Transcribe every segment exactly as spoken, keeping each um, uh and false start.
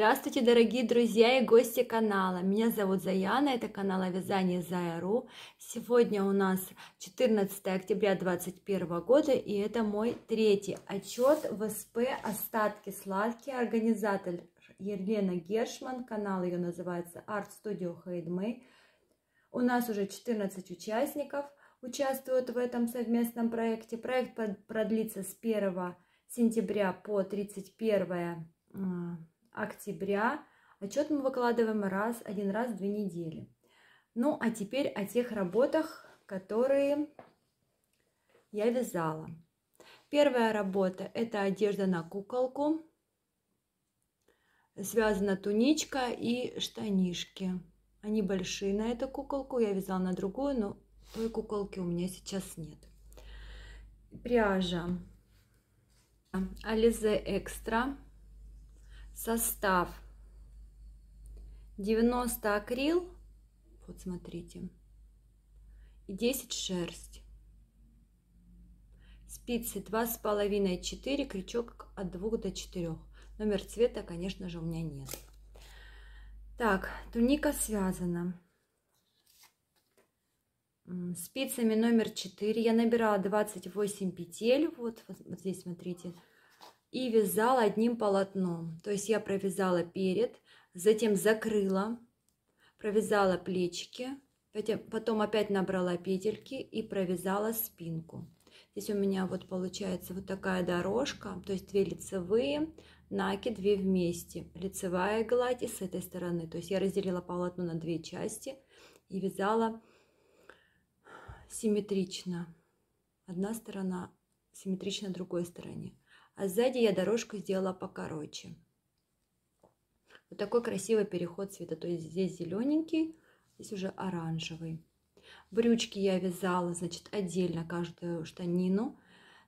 Здравствуйте, дорогие друзья и гости канала. Меня зовут Заяна, это канал о вязании Зая точка ру. Сегодня у нас четырнадцатое октября две тысячи двадцать первого года, и это мой третий отчет в СП «Остатки сладкие». Организатор Елена Гершман, канал ее называется Art Studio Hydmay. У нас уже четырнадцать участников участвуют в этом совместном проекте. Проект продлится с первого сентября по тридцать первое октября. Отчет мы выкладываем раз, один раз в две недели. Ну, а теперь о тех работах, которые я вязала. Первая работа – это одежда на куколку. Связана туничка и штанишки. Они большие на эту куколку. Я вязала на другую, но той куколки у меня сейчас нет. Пряжа Ализе Экстра. Состав девяносто акрил, вот смотрите, и десять шерсть. Спицы два с половиной, четыре, крючок от двух до четырёх. Номер цвета, конечно же, у меня нет. Так, туника связана спицами номер четыре. Я набирала двадцать восемь петель, вот, вот здесь смотрите. И вязала одним полотном. То есть я провязала перед, затем закрыла, провязала плечики, потом опять набрала петельки и провязала спинку. Здесь у меня вот получается вот такая дорожка, то есть две лицевые, накид, две вместе, лицевая гладь и с этой стороны. То есть я разделила полотно на две части и вязала симметрично. Одна сторона симметрично другой стороне. А сзади я дорожку сделала покороче. Вот такой красивый переход цвета. То есть здесь зелененький, здесь уже оранжевый. Брючки я вязала, значит, отдельно каждую штанину.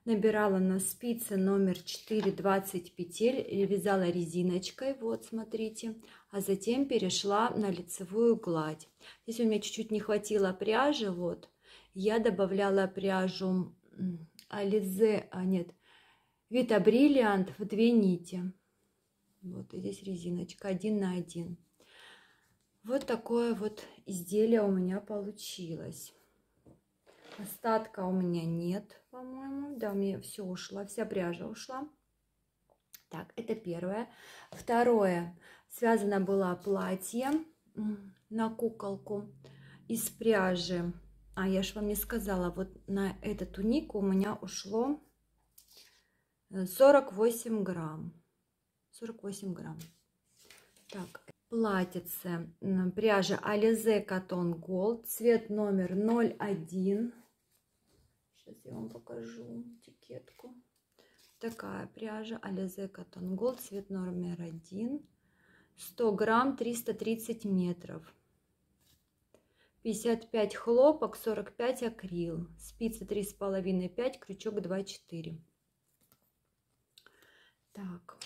Набирала на спице номер четыре двадцать петель. Вязала резиночкой, вот смотрите. А затем перешла на лицевую гладь. Здесь у меня чуть-чуть не хватило пряжи, вот. Я добавляла пряжу Ализе, а нет, Вита Бриллиант в две нити. Вот и здесь резиночка один на один. Вот такое вот изделие у меня получилось. Остатка у меня нет, по-моему. Да, мне все ушло, вся пряжа ушла. Так, это первое. Второе. Связано было платье на куколку из пряжи. А я же вам не сказала, вот на эту тунику у меня ушло сорок восемь грамм. сорок восемь грамм. Так, платьице. Пряжа Ализе Коттон Голд. Цвет номер ноль один. Сейчас я вам покажу этикетку. Такая пряжа Ализе Коттон Голд. Цвет номер один. сто грамм, триста тридцать метров. пятьдесят пять хлопок, сорок пять акрил. Спицы три с половиной, пять, крючок два четыре. Так,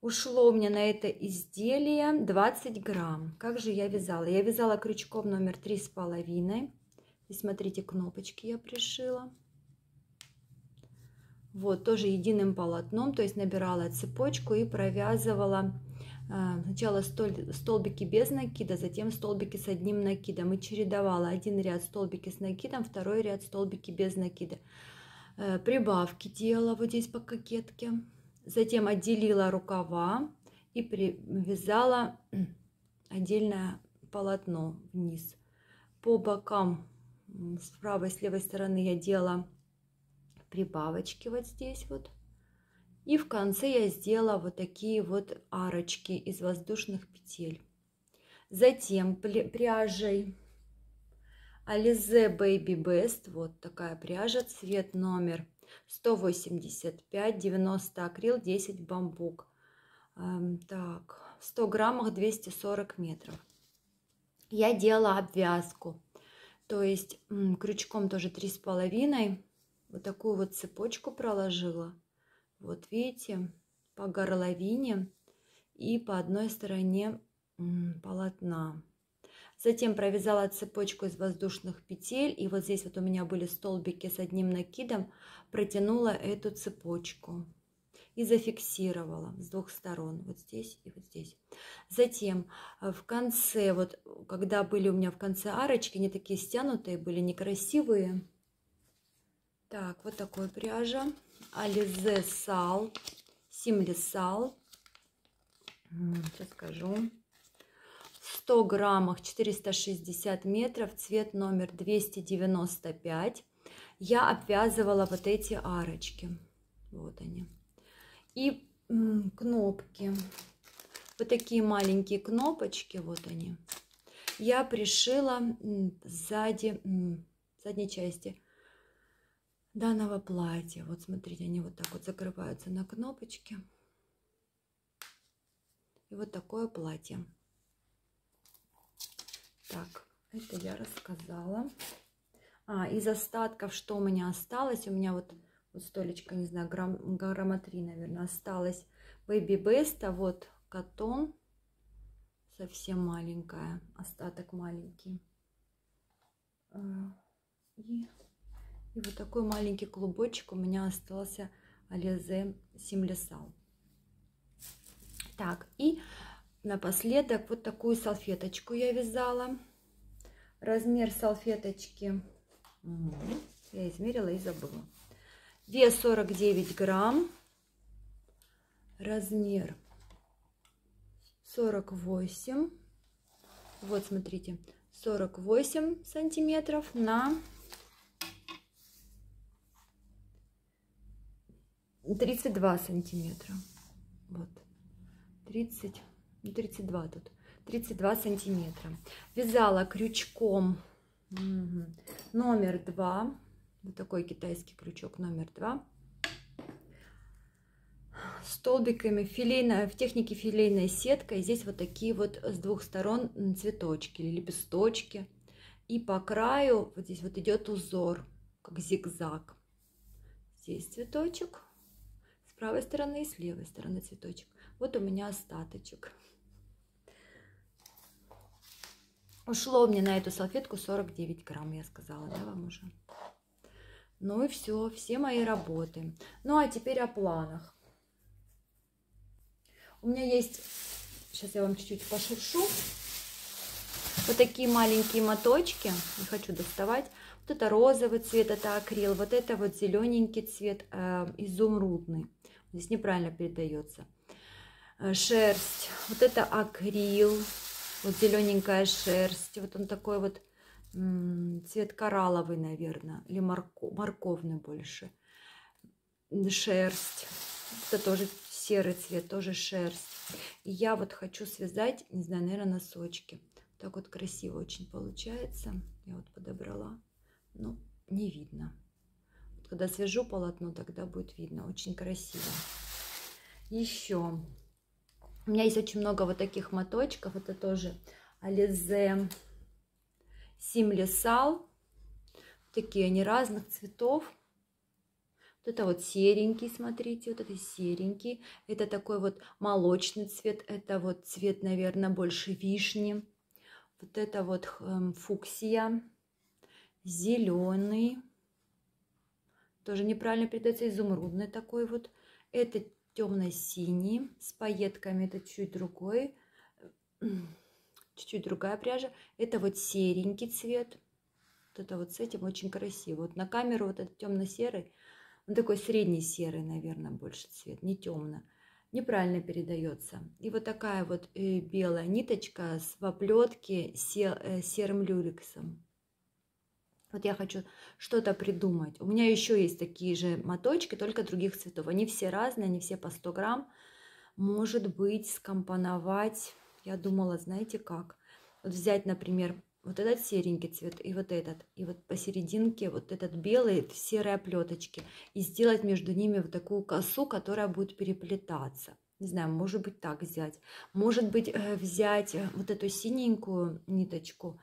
ушло у меня на это изделие двадцать грамм. Как же я вязала? Я вязала крючком номер три с половиной. Здесь, смотрите, кнопочки я пришила. Вот, тоже единым полотном, то есть набирала цепочку и провязывала сначала столбики без накида, затем столбики с одним накидом. И чередовала один ряд столбики с накидом, второй ряд столбики без накида. Прибавки делала вот здесь по кокетке, затем отделила рукава и привязала отдельное полотно вниз. По бокам с правой и с левой стороны я делала прибавочки вот здесь вот. И в конце я сделала вот такие вот арочки из воздушных петель. Затем пряжей Alize Baby Best, вот такая пряжа, цвет номер сто восемьдесят пять, девяносто акрил, десять бамбук. Так, в ста граммах двести сорок метров. Я делала обвязку, то есть крючком тоже три с половиной, вот такую вот цепочку проложила, вот видите, по горловине и по одной стороне полотна. Затем провязала цепочку из воздушных петель, и вот здесь вот у меня были столбики с одним накидом, протянула эту цепочку и зафиксировала с двух сторон, вот здесь и вот здесь. Затем в конце, вот когда были у меня в конце арочки, они такие стянутые были, некрасивые. Так, вот такой пряжа. Ализе Сал, Симли Сал. Сейчас скажу. В ста граммах четыреста шестьдесят метров, цвет номер двести девяносто пять. Я обвязывала вот эти арочки. Вот они. И кнопки. Вот такие маленькие кнопочки, вот они. Я пришила сзади, задней части данного платья. Вот смотрите, они вот так вот закрываются на кнопочке. И вот такое платье. Так, это я рассказала. А, из остатков, что у меня осталось, у меня вот, вот столечко, не знаю, грамм, грамма три, наверное, осталось Baby Best, а вот Коттон, совсем маленькая, остаток маленький. И, и вот такой маленький клубочек у меня остался Ализе Семлесал. Так, и напоследок вот такую салфеточку я вязала. Размер салфеточки я измерила и забыла. Вес сорок девять грамм. Размер сорок восемь. Вот смотрите, сорок восемь сантиметров на тридцать два сантиметра. Вот, тридцать, тридцать два тут. тридцать два сантиметра. Вязала крючком номер два. Вот такой китайский крючок номер два. Столбиками филейная, в технике филейная сетка. И здесь вот такие вот с двух сторон цветочки или лепесточки. И по краю вот здесь вот идет узор, как зигзаг. Здесь цветочек. С правой стороны и с левой стороны цветочек. Вот у меня остаточек. Ушло мне на эту салфетку сорок девять грамм, я сказала, да, вам уже. Ну и все, все мои работы. Ну а теперь о планах. У меня есть, сейчас я вам чуть-чуть пошуршу, вот такие маленькие моточки, не хочу доставать. Вот это розовый цвет, это акрил, вот это вот зелененький цвет, э, изумрудный. Здесь неправильно передается. Шерсть, вот это акрил. Вот зелененькая шерсть, вот он такой вот цвет коралловый, наверное, или морков, морковный больше. Шерсть, это тоже серый цвет, тоже шерсть. И я вот хочу связать, не знаю, наверное, носочки. Так вот красиво очень получается. Я вот подобрала, но не видно. Вот когда свяжу полотно, тогда будет видно, очень красиво. Еще... У меня есть очень много вот таких моточков. Это тоже Ализе Семлесал. Такие они разных цветов. Вот это вот серенький, смотрите, вот это серенький. Это такой вот молочный цвет. Это вот цвет, наверное, больше вишни. Вот это вот фуксия. Зеленый. Тоже неправильно передается, изумрудный такой вот. Это темно-синий, с пайетками, это чуть другой, чуть-чуть другая пряжа. Это вот серенький цвет, вот это вот с этим очень красиво. Вот на камеру вот этот темно-серый, он такой средний серый, наверное, больше цвет, не темно, неправильно передается. И вот такая вот белая ниточка с воплетки серым люрексом. Вот я хочу что-то придумать. У меня еще есть такие же моточки, только других цветов. Они все разные, они все по сто грамм. Может быть, скомпоновать. Я думала, знаете как? Вот взять, например, вот этот серенький цвет и вот этот. И вот посерединке вот этот белый в серой оплеточке. И сделать между ними вот такую косу, которая будет переплетаться. Не знаю, может быть, так взять. Может быть, взять вот эту синенькую ниточку.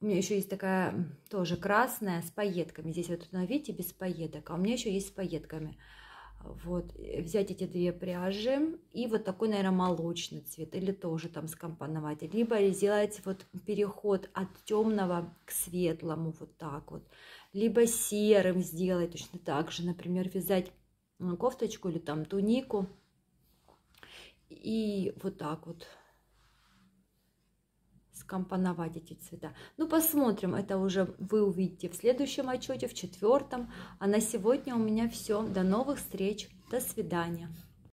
У меня еще есть такая тоже красная с пайетками. Здесь вот, видите, без пайеток. А у меня еще есть с пайетками. Вот. Взять эти две пряжи и вот такой, наверное, молочный цвет. Или тоже там скомпоновать. Либо сделать вот переход от темного к светлому. Вот так вот. Либо серым сделать точно так же. Например, вязать кофточку или там тунику. И вот так вот скомпоновать эти цвета. Ну, посмотрим, это уже вы увидите в следующем отчете, в четвертом. А на сегодня у меня все. До новых встреч. До свидания.